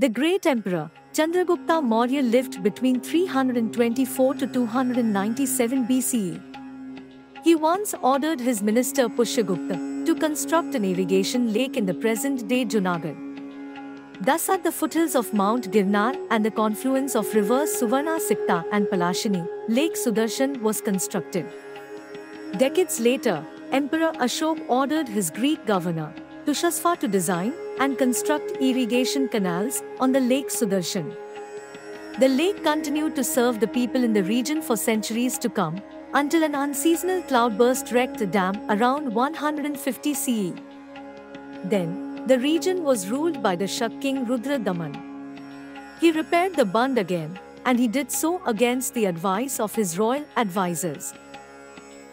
The great emperor, Chandragupta Maurya, lived between 324 to 297 BCE. He once ordered his minister Pushyagupta to construct an irrigation lake in the present-day Junagadh. Thus at the foothills of Mount Girnar and the confluence of rivers Suvarna Sikta and Palashini, Lake Sudarshan was constructed. Decades later, Emperor Ashok ordered his Greek governor, Tushasva, to design and construct irrigation canals on the Lake Sudarshan. The lake continued to serve the people in the region for centuries to come, until an unseasonal cloudburst wrecked the dam around 150 CE. Then, the region was ruled by the Shak king Rudradaman. He repaired the bund again, and he did so against the advice of his royal advisors.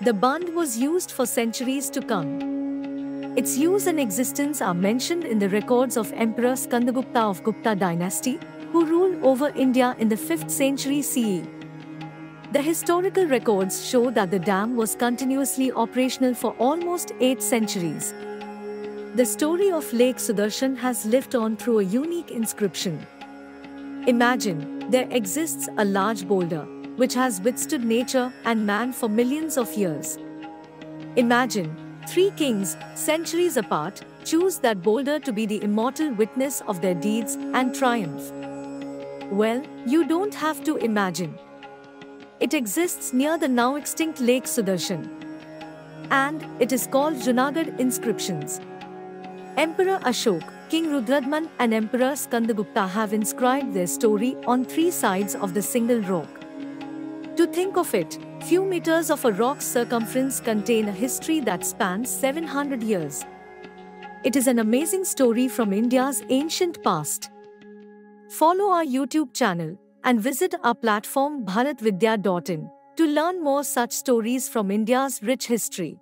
The bund was used for centuries to come. Its use and existence are mentioned in the records of Emperor Skandagupta of Gupta dynasty, who ruled over India in the 5th century CE. The historical records show that the dam was continuously operational for almost 8 centuries. The story of Lake Sudarshan has lived on through a unique inscription. Imagine, there exists a large boulder, which has withstood nature and man for millions of years. Imagine, 3 kings, centuries apart, choose that boulder to be the immortal witness of their deeds and triumph. Well, you don't have to imagine. It exists near the now extinct Lake Sudarshan. And it is called Junagadh inscriptions. Emperor Ashok, King Rudradaman and Emperor Skandagupta have inscribed their story on 3 sides of the single rock. To think of it, few meters of a rock's circumference contain a history that spans 700 years. It is an amazing story from India's ancient past. Follow our YouTube channel and visit our platform Bharatvidya.in to learn more such stories from India's rich history.